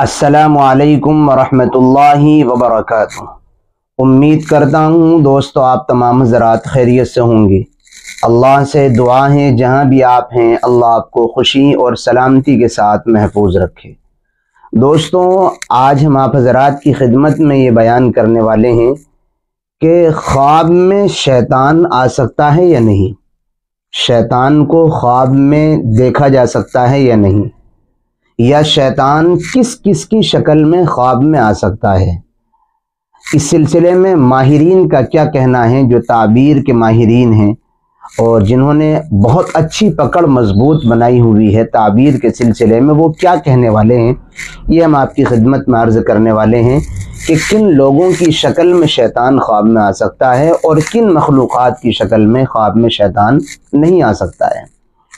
अस्सलामु अलैकुम वरहमतुल्लाहि वबरकातुहू। उम्मीद करता हूँ दोस्तों आप तमाम हज़रात खैरियत से होंगे। अल्लाह से दुआ है जहाँ भी आप हैं अल्लाह आपको खुशी और सलामती के साथ महफूज रखे। दोस्तों आज हम आप हज़रात की खिदमत में ये बयान करने वाले हैं कि ख्वाब में शैतान आ सकता है या नहीं, शैतान को ख्वाब में देखा जा सकता है या नहीं, या शैतान किस किस की शक्ल में ख्वाब में आ सकता है। इस सिलसिले में माहिरीन का क्या कहना है, जो ताबीर के माहिरीन हैं और जिन्होंने बहुत अच्छी पकड़ मजबूत बनाई हुई है ताबीर के सिलसिले में, वो क्या कहने वाले हैं, ये हम आपकी खिदमत में अर्ज़ करने वाले हैं कि किन लोगों की शक्ल में शैतान ख्वाब में आ सकता है और किन मखलूक़ात की शक्ल में ख्वाब में शैतान नहीं आ सकता है।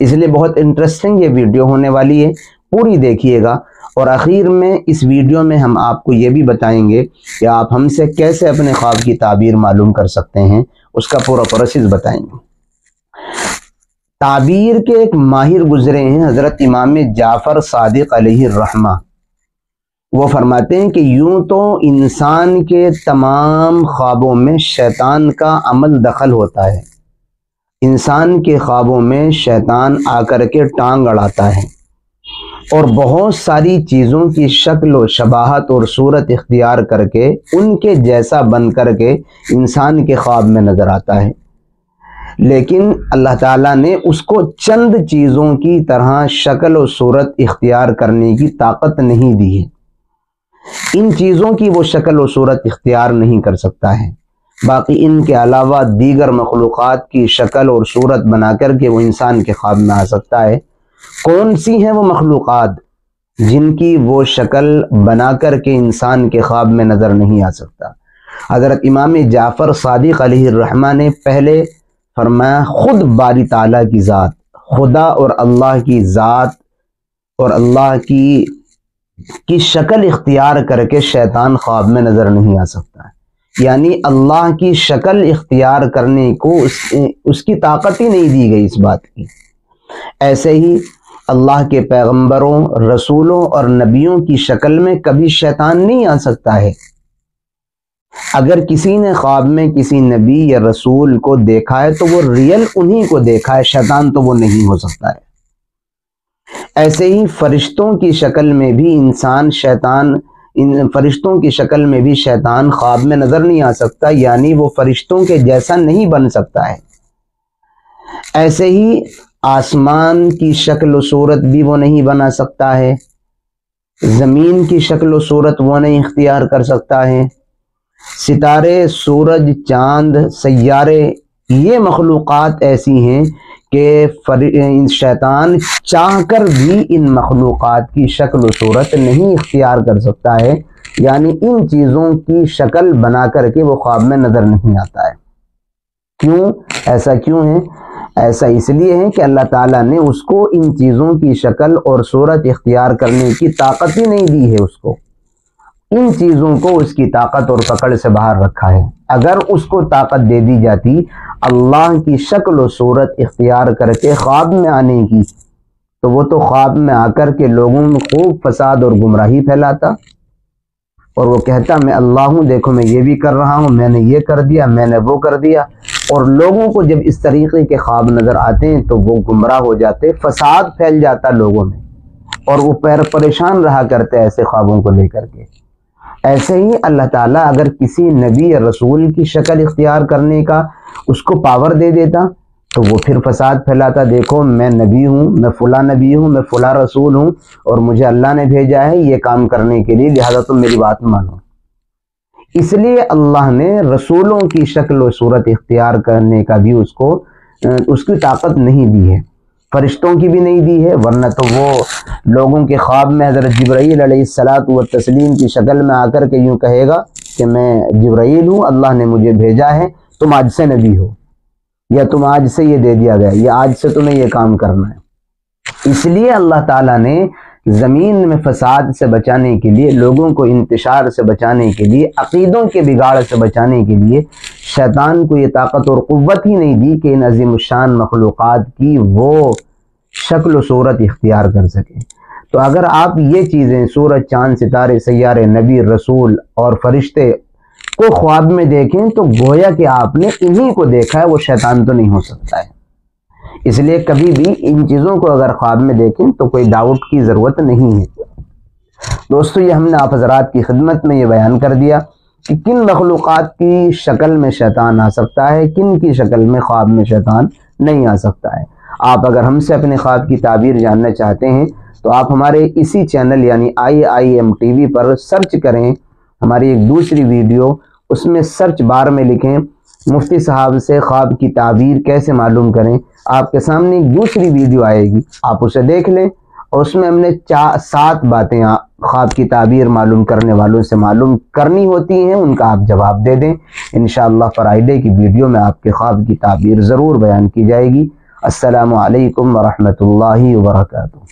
इसलिए बहुत इंटरेस्टिंग ये वीडियो होने वाली है, पूरी देखिएगा। और आखिर में इस वीडियो में हम आपको ये भी बताएंगे कि आप हमसे कैसे अपने ख्वाब की ताबीर मालूम कर सकते हैं, उसका पूरा प्रोसेस बताएंगे। ताबीर के एक माहिर गुजरे हैं हज़रत इमाम जाफ़र सादिक अलैहिर्रहमा। वो फरमाते हैं कि यूं तो इंसान के तमाम ख्वाबों में शैतान का अमल दखल होता है, इंसान के ख्वाबों में शैतान आकर के टांग अड़ाता है और बहुत सारी चीज़ों की शक्ल व शबाहत और सूरत इख्तियार करके उनके जैसा बन करके इंसान के ख्वाब में नज़र आता है। लेकिन अल्लाह ताला ने उसको चंद चीज़ों की तरह शक्ल और सूरत इख्तियार करने की ताकत नहीं दी है, इन चीज़ों की वो शक्ल और सूरत इख्तियार नहीं कर सकता है। बाकी इनके अलावा दीगर मखलूक़ात की शक्ल और सूरत बना करके वो इंसान के ख्वाब में आ सकता है। कौन सी हैं वो मखलूक़ात जिनकी वो शक्ल बना कर के इंसान के ख्वाब में नज़र नहीं आ सकता। हज़रत इमाम जाफ़र सादिक अलैहिर्रहमा ने पहले फरमाया खुद बारी ताला की ज़ात, खुदा और अल्लाह की ज़ात और अल्लाह की शक्ल इख्तियार करके शैतान ख्वाब में नज़र नहीं आ सकता। यानी अल्लाह की शक्ल इख्तियार करने को उसकी ताकत ही नहीं दी गई इस बात की। ऐसे ही अल्लाह के पैगंबरों, रसूलों और नबियों की शक्ल में कभी शैतान नहीं आ सकता है। अगर किसी ने ख्वाब में किसी नबी या रसूल को देखा है तो वो रियल उन्हीं को देखा है, शैतान तो वो नहीं हो सकता है। ऐसे ही फरिश्तों की शक्ल में भी फरिश्तों की शक्ल में भी शैतान ख्वाब में नजर नहीं आ सकता, यानी वो फरिश्तों के जैसा नहीं बन सकता है। ऐसे ही आसमान की शक्ल व सूरत भी वो नहीं बना सकता है, ज़मीन की शक्ल व सूरत वो नहीं इख्तियार कर सकता है। सितारे, सूरज, चांद, सैयारे, ये मखलूक़ात ऐसी हैं कि शैतान चाहकर भी इन मखलूक़ात की शक्ल व सूरत नहीं इख्तियार कर सकता है, यानी इन चीज़ों की शक्ल बना कर के वो ख्वाब में नज़र नहीं आता है। क्यों ऐसा क्यों है? ऐसा इसलिए है कि अल्लाह ताला ने उसको इन चीज़ों की शक्ल और सूरत इख्तियार करने की ताकत ही नहीं दी है, उसको इन चीज़ों को उसकी ताकत और पकड़ से बाहर रखा है। अगर उसको ताकत दे दी जाती अल्लाह की शक्ल और सूरत इख्तियार करके ख्वाब में आने की, तो वो तो ख्वाब में आकर के लोगों में खूब फसाद और गुमराही फैलाता और वो कहता मैं अल्लाह हूँ, देखो मैं ये भी कर रहा हूँ, मैंने ये कर दिया, मैंने वो कर दिया। और लोगों को जब इस तरीके के ख्वाब नज़र आते हैं तो वो गुमराह हो जाते, फसाद फैल जाता लोगों में और वो परेशान रहा करते ऐसे ख्वाबों को लेकर के। ऐसे ही अल्लाह ताला अगर किसी नबी या रसूल की शक्ल इख्तियार करने का उसको पावर दे देता तो वो फिर फसाद फैलाता, देखो मैं नबी हूँ, मैं फ़ुला नबी हूँ, मैं फ़ुला रसूल हूँ और मुझे अल्लाह ने भेजा है ये काम करने के लिए, लिहाजा तुम मेरी बात मानो। इसलिए अल्लाह ने रसूलों की शक्ल व सूरत इख्तियार करने का भी उसकी ताकत नहीं दी है, फरिश्तों की भी नहीं दी है। वरना तो वो लोगों के ख्वाब में हज़रत जिब्राइल अलैहिस्सलातु व तस्लीम की शक्ल में आकर के यूँ कहेगा कि मैं जिब्राइल हूँ, अल्लाह ने मुझे भेजा है, तुम आज से नबी हो, या तुम आज से ये दे दिया गया, या आज से तुम्हें ये काम करना है। इसलिए अल्लाह ताला ने ज़मीन में फसाद से बचाने के लिए, लोगों को इंतशार से बचाने के लिए, अक़ीदों के बिगाड़ से बचाने के लिए शैतान को ये ताकत और क़ुव्वत ही नहीं दी कि इन अज़ीमुशान मखलूक़ात की वो शक्ल व सूरत इख्तियार कर सके। तो अगर आप ये चीज़ें सूरज, चांद, सितारे, सैयारे, नबी, रसूल और फरिश्ते को ख्वाब में देखें तो गोया कि आपने इन्हीं को देखा है, वो शैतान तो नहीं हो सकता है। इसलिए कभी भी इन चीज़ों को अगर ख्वाब में देखें तो कोई डाउट की ज़रूरत नहीं है। दोस्तों, ये हमने आप हज़रात की खिदमत में ये बयान कर दिया कि किन मखलूक़ात की शक्ल में शैतान आ सकता है, किन की शक्ल में ख्वाब में शैतान नहीं आ सकता है। आप अगर हमसे अपने ख्वाब की ताबीर जानना चाहते हैं तो आप हमारे इसी चैनल यानी IIM TV पर सर्च करें। हमारी एक दूसरी वीडियो, उसमें सर्च बार में लिखें मुफ्ती साहब से ख्वाब की ताबीर कैसे मालूम करें, आपके सामने दूसरी वीडियो आएगी, आप उसे देख लें। और उसमें हमने 7 बातें ख्वाब की ताबीर मालूम करने वालों से मालूम करनी होती हैं, उनका आप जवाब दे दें। इंशाअल्लाह फ्राइडे की वीडियो में आपके ख्वाब की ताबीर ज़रूर बयान की जाएगी। अस्सलामु अलैकुम वरहमतुल्लाहि वबरकातुहू।